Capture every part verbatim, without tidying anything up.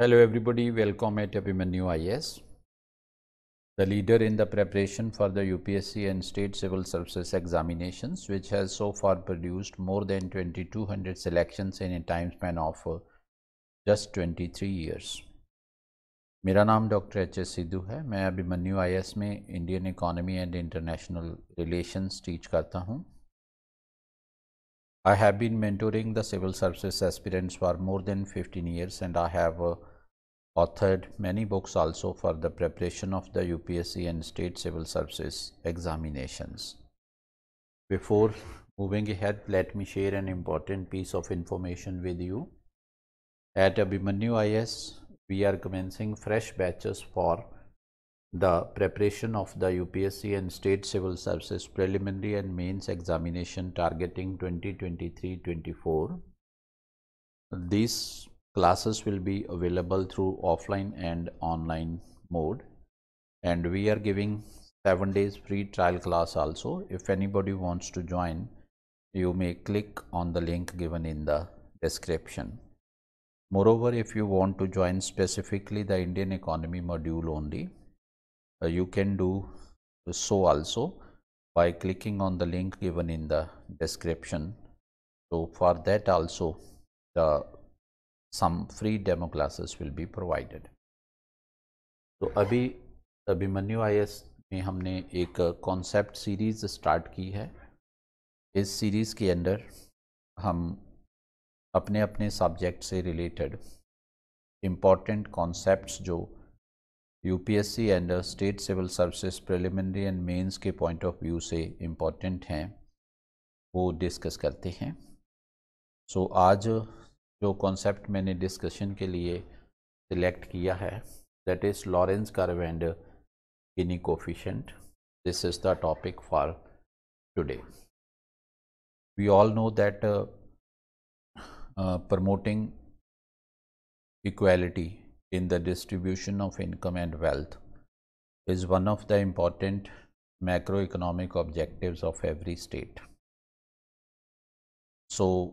Hello everybody, welcome at Abhimanyu I A S, the leader in the preparation for the U P S C and state civil services examinations, which has so far produced more than twenty-two hundred selections in a time span of just twenty-three years. मेरा नाम Doctor H. S. Sidhu है. मैं Abhimanyu I A S में Indian Economy and International Relations teach करता हूँ. I have been mentoring the civil services aspirants for more than fifteen years, and I have uh, authored many books also for the preparation of the U P S C and state civil services examinations. Before moving ahead, let me share an important piece of information with you. At Abhimanyu I A S, we are commencing fresh batches for the preparation of the U P S C and state civil services preliminary and mains examination targeting twenty twenty-three twenty-four. These classes will be available through offline and online mode, and we are giving seven days free trial class also. If anybody wants to join, you may click on the link given in the description. Moreover, if you want to join specifically the Indian economy module only, Uh, you can do so also by clicking on the link given in the description. So for that also, the some free demo classes will be provided. तो अभी Abhimanyu I A S में हमने एक concept series start की है. इस series के अंदर हम अपने अपने subject से related important concepts जो U P S C and state civil services preliminary and mains के point of view से important हैं, वो discuss करते हैं. So आज जो concept मैंने discussion के लिए select किया है, that is Lorenz curve and Gini coefficient. This is the topic for today. We all know that uh, uh, promoting equality in the distribution of income and wealth is one of the important macroeconomic objectives of every state. So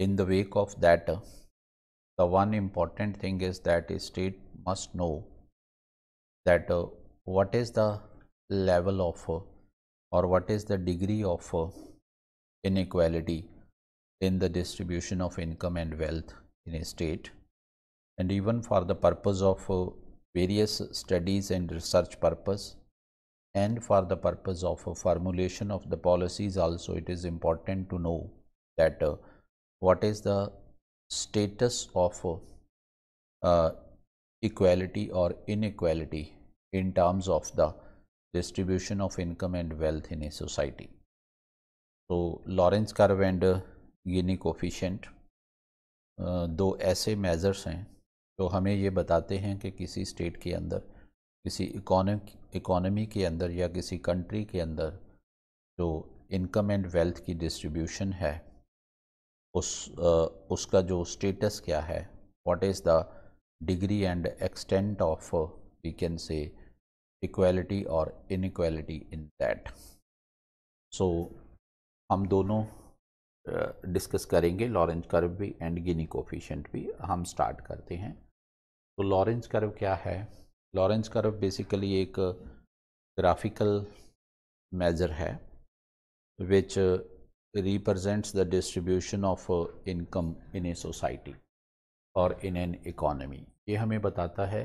in the wake of that, the one important thing is that a state must know that uh, what is the level of uh, or what is the degree of uh, inequality in the distribution of income and wealth in a state. And even for the purpose of uh, various studies and research purpose, and for the purpose of uh, formulation of the policies also, it is important to know that uh, what is the status of uh, uh, equality or inequality in terms of the distribution of income and wealth in a society. So Lorenz curve and uh, Gini coefficient uh, दो ऐसे measures हैं तो हमें ये बताते हैं कि किसी स्टेट के अंदर, किसी इकोनॉमी के अंदर या किसी कंट्री के अंदर जो इनकम एंड वेल्थ की डिस्ट्रीब्यूशन है, उस उसका जो स्टेटस क्या है, what is the degree and extent of we can say equality और इनइक्वालिटी इन दैट. सो हम दोनों डिस्कस uh, करेंगे, लॉरेंज कर्व भी एंड गिनी कोफिशिएंट भी. हम स्टार्ट करते हैं. तो लॉरेंज कर्व क्या है? लॉरेंज कर्व बेसिकली एक ग्राफिकल मेजर है which represents the distribution of income in a society और इन एन इकोनॉमी. ये हमें बताता है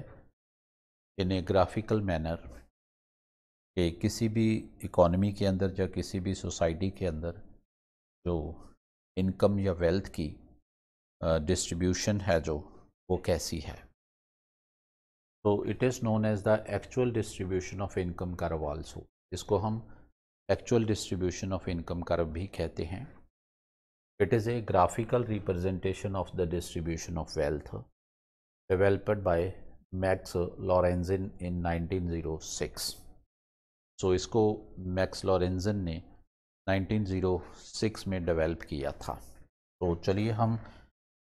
इन ए ग्राफिकल मैनर कि किसी भी इकोनॉमी के अंदर या किसी भी सोसाइटी के अंदर जो इनकम या वेल्थ की डिस्ट्रीब्यूशन uh, है जो वो कैसी है. तो it is known as the actual distribution of income curve also. इसको हम actual distribution of income curve भी कहते हैं. It is a graphical representation of the distribution of wealth developed by Max Lorenz in nineteen o six. So इसको Max Lorenz ने nineteen o six में develop किया था. तो चलिए हम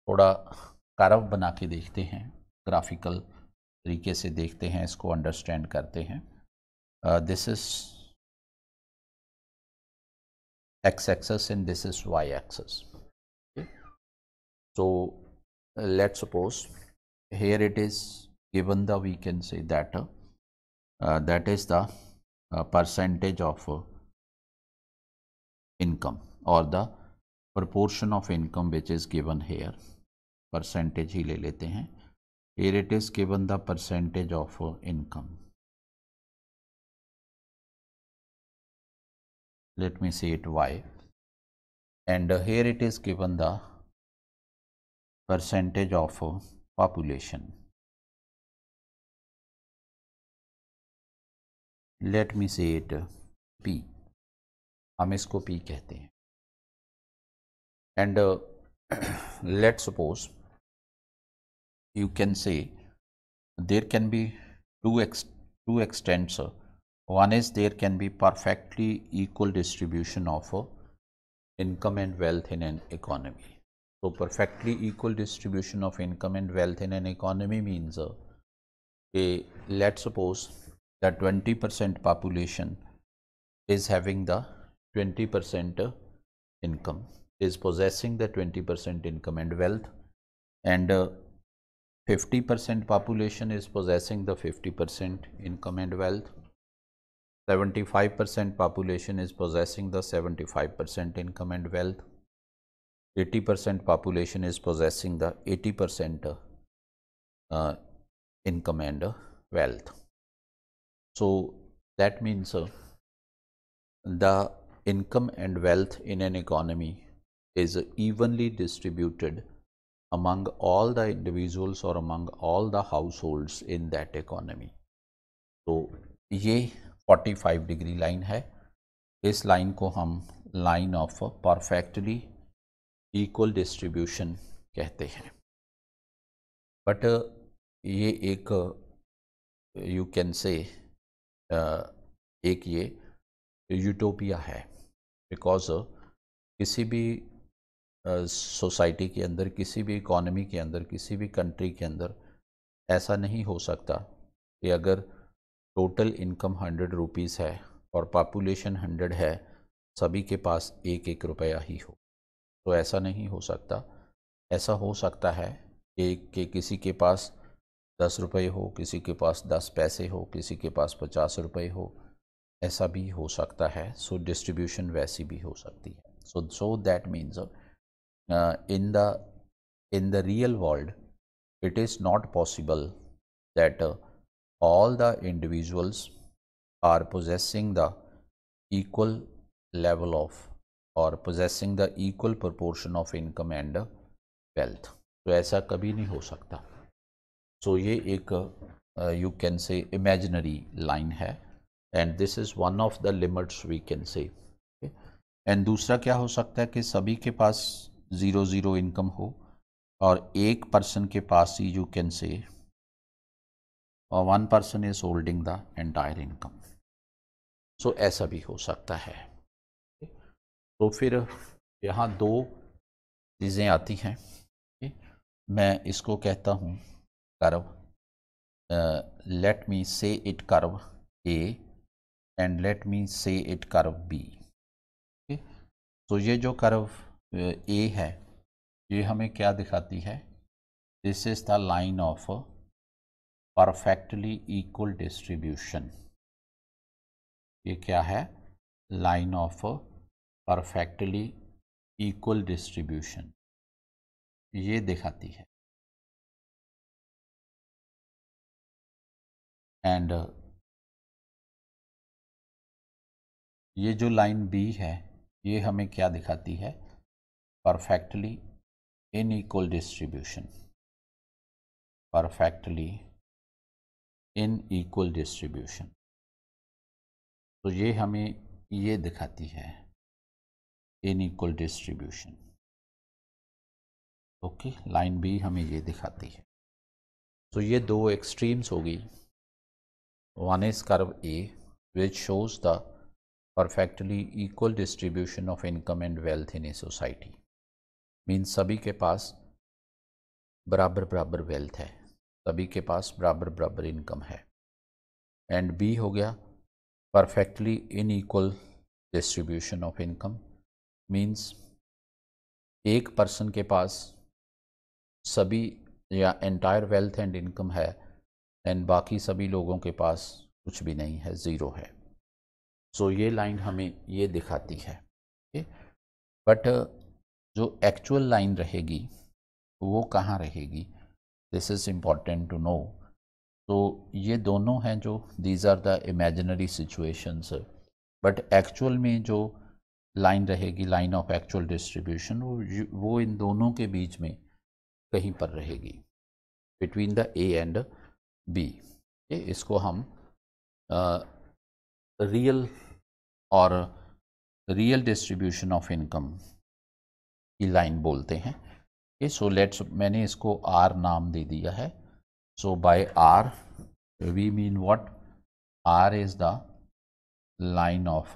थोड़ा कर्व बना के देखते हैं, ग्राफिकल तरीके से देखते हैं, इसको अंडरस्टैंड करते हैं. This is X axis and this is Y axis. So let's suppose here it is given the, we can say that uh, uh, that is the uh, percentage of uh, income or the proportion of income which is given here, percentage ही ले लेते हैं. Here it is given the percentage of uh, income. Let me say it y, and uh, here it is given the percentage of uh, population. Let me say it uh, p, हम इसको p कहते हैं. And uh, let's suppose you can say there can be two ex two extents. Uh, one is there can be perfectly equal distribution of uh, income and wealth in an economy. So, perfectly equal distribution of income and wealth in an economy means uh, a, let's suppose that twenty percent population is having the twenty percent uh, income, is possessing the twenty percent income and wealth, and uh, fifty percent population is possessing the fifty percent income and wealth, seventy-five percent population is possessing the seventy-five percent income and wealth, eighty percent population is possessing the eighty percent uh, uh, income and uh, wealth. So, that means uh, the income and wealth in an economy is evenly distributed among all the individuals or among all the households in that economy. So, ये forty-five degree line है, इस line को हम line of perfectly equal distribution कहते हैं. But uh, ये एक uh, you can say uh, एक ये utopia है, because uh, किसी भी सोसाइटी uh, के अंदर, किसी भी इकोनॉमी के अंदर, किसी भी कंट्री के अंदर ऐसा नहीं हो सकता कि अगर टोटल इनकम हंड्रेड रुपीज़ है और पॉपुलेशन हंड्रेड है, सभी के पास एक एक रुपया ही हो. तो ऐसा नहीं हो सकता. ऐसा हो सकता है कि, कि किसी के पास दस रुपये हो, किसी के पास दस पैसे हो, किसी के पास पचास रुपये हो, ऐसा भी हो सकता है. सो डिस्ट्रीब्यूशन वैसी भी हो सकती है. So so that means Uh, in the in the real world, it is not possible that uh, all the individuals are possessing the equal level of or possessing the equal proportion of income and uh, wealth. तो ऐसा कभी नहीं हो सकता. So ये एक uh, you can say imaginary line है, and this is one of the limits we can say. Okay? And दूसरा क्या हो सकता है कि सभी के पास ज़ीरो ज़ीरो इनकम हो और एक पर्सन के पास ही यू कैन से और one person is holding the entire income. So ऐसा भी हो सकता है. तो फिर यहाँ दो चीज़ें आती हैं. मैं इसको कहता हूँ curve. Let me say it curve A and let me say it curve B. तो ये जो कर्व ए है, ये हमें क्या दिखाती है? This is the line of perfectly equal distribution. ये क्या है? Line of perfectly equal distribution ये दिखाती है. एंड ये जो लाइन बी है, ये हमें क्या दिखाती है? perfectly unequal distribution, perfectly unequal distribution. तो ये हमें ये दिखाती है unequal distribution. Okay, line B हमें ये दिखाती है. तो ये दो एक्सट्रीम्स होगी. One is curve A which shows the perfectly equal distribution of income and wealth in a society. Means सभी के पास बराबर बराबर वेल्थ है, सभी के पास बराबर बराबर इनकम है. एंड बी हो गया perfectly inequal distribution of income. Means एक पर्सन के पास सभी या एंटायर वेल्थ एंड इनकम है एंड बाकी सभी लोगों के पास कुछ भी नहीं है, ज़ीरो है। सो so, ये लाइन हमें ये दिखाती है, बट जो एक्चुअल लाइन रहेगी वो कहाँ रहेगी, this is important to know. तो ये दोनों हैं जो these are the imaginary situations, but actual में जो लाइन रहेगी, लाइन ऑफ एक्चुअल डिस्ट्रीब्यूशन, वो वो इन दोनों के बीच में कहीं पर रहेगी, between the A and B. इसको हम रियल और रियल डिस्ट्रीब्यूशन ऑफ इनकम की लाइन बोलते हैं। सो लेट्स, मैंने इसको आर नाम दे दिया है। So by R we mean what? R is the line of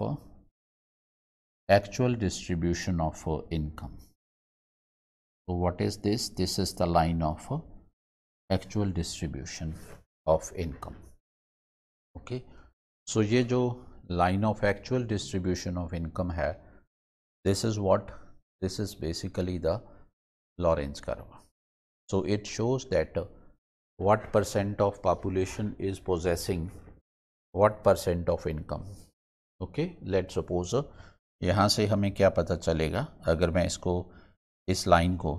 actual distribution of income. So what is this? This is the line of actual distribution of income. Okay, so ये जो line of actual distribution of income है, this is what? This is basically the Lorenz curve. So it shows that what percent of population is possessing what percent of income. Okay, let's suppose यहाँ से हमें क्या पता चलेगा, अगर मैं इसको, इस लाइन को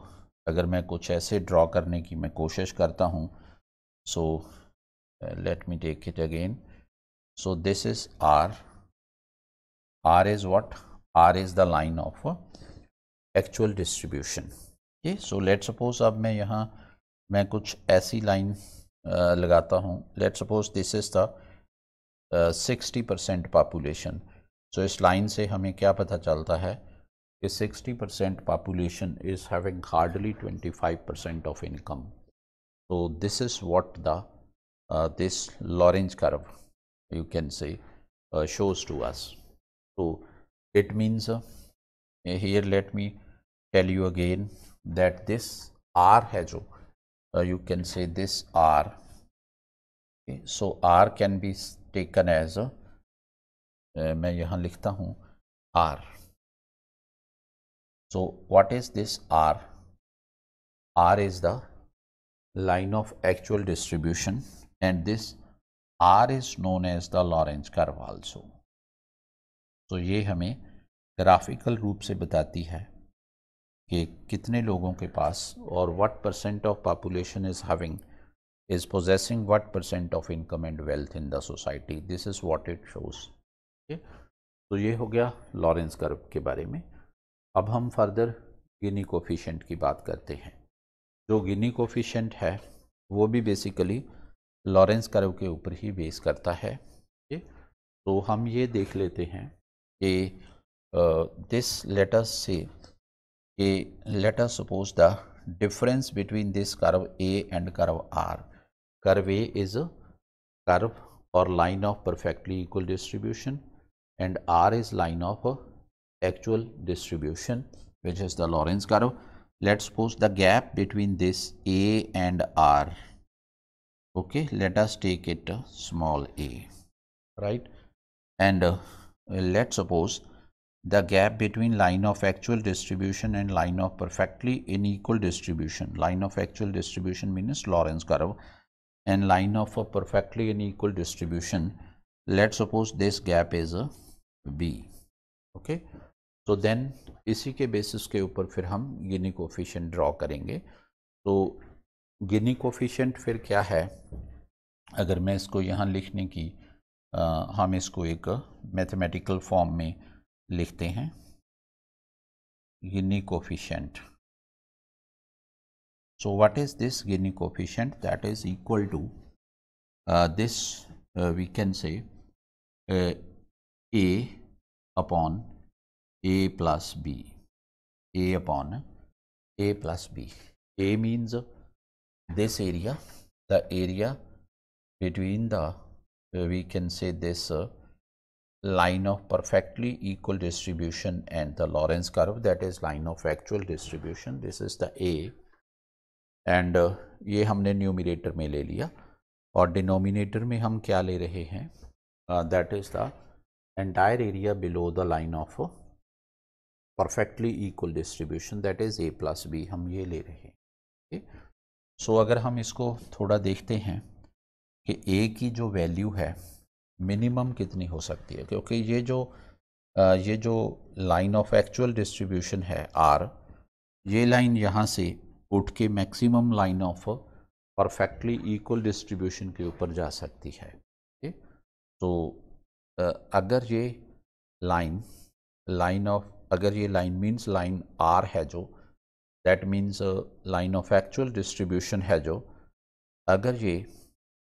अगर मैं कुछ ऐसे ड्रॉ करने की मैं कोशिश करता हूँ। So let me take it again. So this is R. R is what? R is the line of actual distribution. So let suppose अब मैं यहाँ मैं कुछ ऐसी लाइन लगाता हूँ, let suppose this is the sixty percent population. So इस line से हमें क्या पता चलता है कि sixty percent population is having hardly twenty five percent of income. तो this is what the this Lorenz curve you can say shows to us. तो it means here, let me tell you again that this R है जो, uh, you can say this R, okay? So R can be taken as a, uh, मैं यहाँ लिखता हूँ R. So what is this R? R is the line of actual distribution and this R is known as the Lorenz curve also. So ये हमें graphical रूप से बताती है कि कितने लोगों के पास और what percent of population is having is possessing what percent of income and wealth in the society. This is what it shows. तो ये हो गया Lorenz curve के बारे में। अब हम फर्दर गिनी कोफिशिएंट की बात करते हैं। जो गिनी कोफिशिएंट है वो भी बेसिकली Lorenz curve के ऊपर ही बेस करता है। okay? तो हम ये देख लेते हैं कि this let's say A, let us suppose the difference between this curve A and curve R. Curve A is a curve or line of perfectly equal distribution and R is line of actual distribution, which is the Lorenz curve. Let's suppose the gap between this A and R. Okay, let us take it small a, right? And uh, let's suppose the gap between line of actual distribution and line of perfectly unequal distribution. Line of actual distribution means Lorenz curve, and line of a perfectly unequal distribution, let's suppose this gap is a B. Okay, so then इसी के basis के ऊपर फिर हम Gini coefficient draw करेंगे। तो Gini coefficient फिर क्या है, अगर मैं इसको यहाँ लिखने की, आ, हम इसको एक मैथमेटिकल फॉर्म में लिखते हैं। Gini coefficient. So what is this Gini coefficient? That is equal to uh, this uh, we can say uh, A upon A plus B. A upon A plus B. A means this area, the area between the uh, we can say this uh, line of perfectly equal distribution and the Lorenz curve, that is line of actual distribution. This is the A and uh, ये हमने numerator में ले लिया और denominator में हम क्या ले रहे हैं, uh, that is the entire area below the line of uh, perfectly equal distribution, that is A plus B, हम ये ले रहे हैं। okay? सो so, अगर हम इसको थोड़ा देखते हैं कि ए की जो वैल्यू है मिनिमम कितनी हो सकती है, क्योंकि ये जो ये जो लाइन ऑफ एक्चुअल डिस्ट्रीब्यूशन है आर, ये लाइन यहाँ से उठ के maximum line of perfectly equal distribution के ऊपर जा सकती है। ओके, तो अगर ये लाइन लाइन ऑफ अगर ये लाइन मीन्स लाइन आर है जो, that means line of actual distribution है जो, अगर ये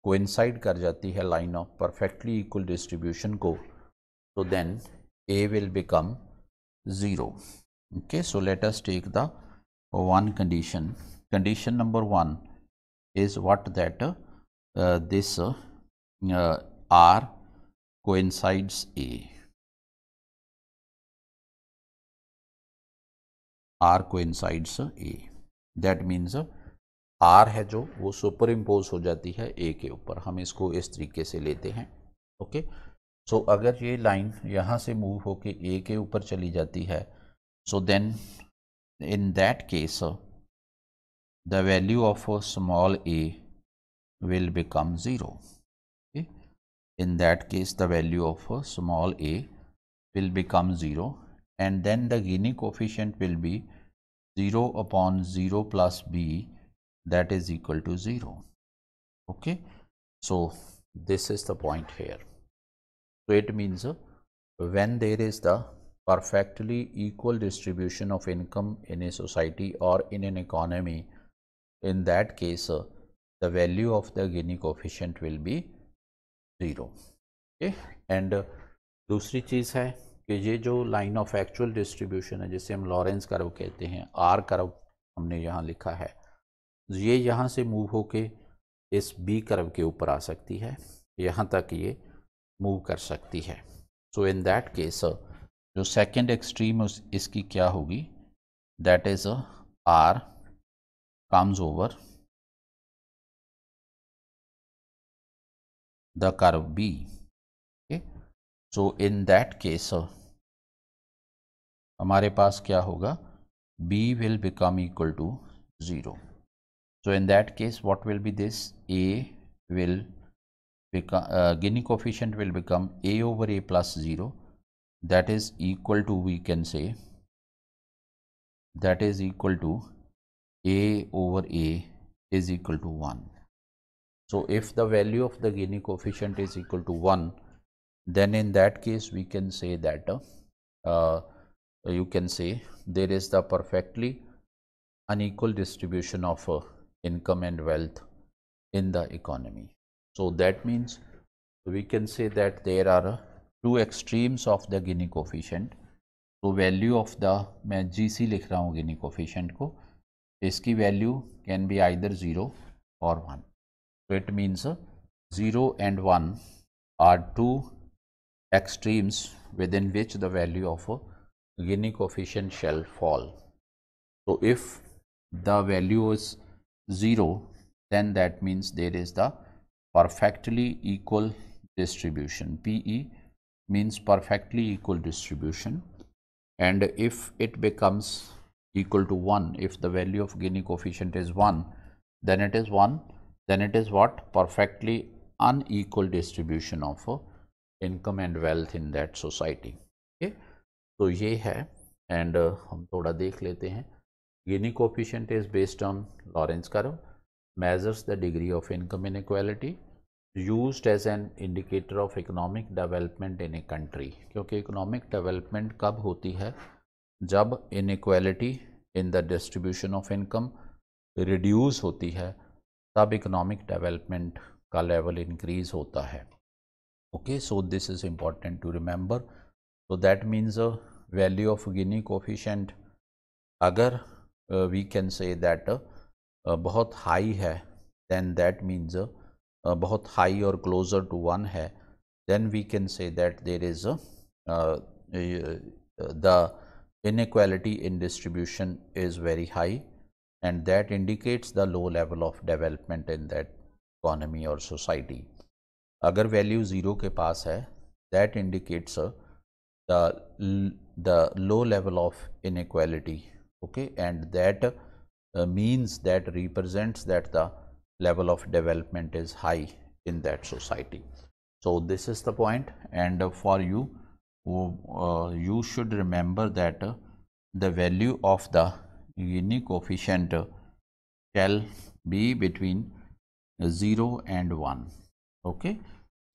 कोइंसाइड कर जाती है line of perfectly equal distribution को, तो then A will become zero. Okay, so let us take the one condition. Condition number one is what that uh, this uh, uh, R coincides A, R coincides A, that means uh, R है जो वो superimpose हो जाती है A के ऊपर, हम इसको इस तरीके से लेते हैं। ओके, सो अगर ये लाइन यहाँ से move होके A के ऊपर चली जाती है, so then in that case uh, the value of a small a will become zero. Okay? In that case, the value of a small a will become zero, and then the Gini coefficient will be zero upon zero plus b, that is equal to zero. Okay, so this is the point here. So it means uh, when there is the perfectly equal distribution of income in a society or in an economy, in that case uh, the value of the Gini coefficient will be zero. okay, and uh, दूसरी चीज़ है कि ये जो line of actual distribution है जिसे हम Lawrence curve कहते हैं, आर कर्व हमने यहाँ लिखा है, ये यहाँ से मूव होके इस बी कर्व के ऊपर आ सकती है, यहाँ तक ये मूव कर सकती है। सो इन दैट केस जो सेकंड एक्सट्रीम उस इसकी क्या होगी, that is R comes over the curve B. okay, so in that case हमारे पास क्या होगा, B will become equal to zero. So in that case what will be this, A will become uh, Gini coefficient will become A over A plus zero, that is equal to, we can say that is equal to A over A is equal to one. So if the value of the Gini coefficient is equal to one, then in that case we can say that uh, you can say there is the perfectly unequal distribution of uh, income and wealth in the economy. So that means we can say that there are uh, two extremes of the Gini coefficient. So value of the, मैं G C लिख रहा हूँ Gini coefficient को, इसकी value can be either zero और one. So it means zero and one are two extremes within which the value of Gini coefficient shall fall. So if the value is zero then that means there is the perfectly equal distribution, P E means perfectly equal distribution, and if it becomes equal to one, if the value of Gini coefficient is one, then it is one, then it is what, perfectly unequal distribution of uh, income and wealth in that society. Okay, so ये है, and uh, हम थोड़ा देख लेते हैं। Gini coefficient is based on Lorenz curve, measures the degree of income inequality, used as an indicator of economic development in a country, क्योंकि economic development कब होती है, जब inequality in the distribution of income reduce होती है, तब economic development का level increase होता है। Okay, so this is important to remember. So that means value of Gini coefficient अगर वी कैन से दैट बहुत हाई है, देन दैट मीन्स बहुत हाई और क्लोजर टू वन है, then we can say that there is the inequality in distribution is very high, and that indicates the low level of development in that economy or society. अगर value zero के पास है, that indicates the the low level of inequality. Okay, and that uh, means that represents that the level of development is high in that society. So this is the point, and uh, for you uh, you should remember that uh, the value of the Gini coefficient uh, shall be between uh, zero and one, okay,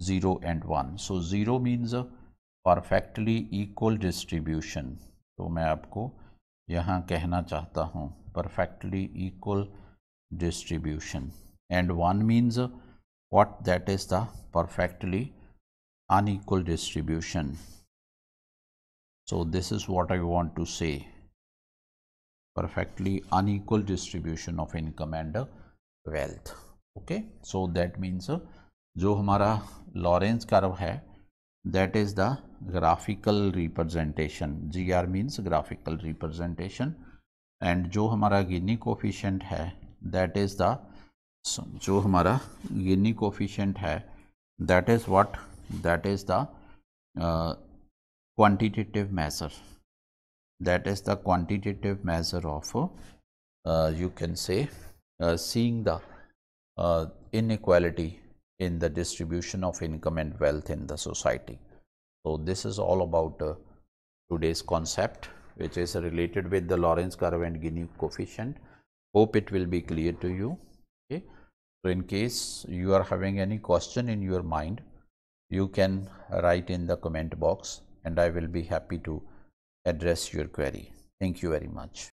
zero and one. So zero means uh, perfectly equal distribution. तो मैं आपको यहाँ कहना चाहता हूँ perfectly equal distribution, and one means uh, what, that is the perfectly unequal distribution. So this is what I want to say, perfectly unequal distribution of income and uh, wealth. Okay, so that means uh, जो हमारा Lorenz curve है, that is the graphical representation, G R means graphical representation, and जो हमारा Gini coefficient है, that is the, जो हमारा Gini coefficient है, that is what, that is the uh, quantitative measure, that is the quantitative measure of uh, you can say uh, seeing the uh, inequality in the distribution of income and wealth in the society. So this is all about uh, today's concept, which is related with the Lorenz curve and Gini coefficient. Hope it will be clear to you. Okay. So in case you are having any question in your mind, you can write in the comment box, and I will be happy to address your query. Thank you very much.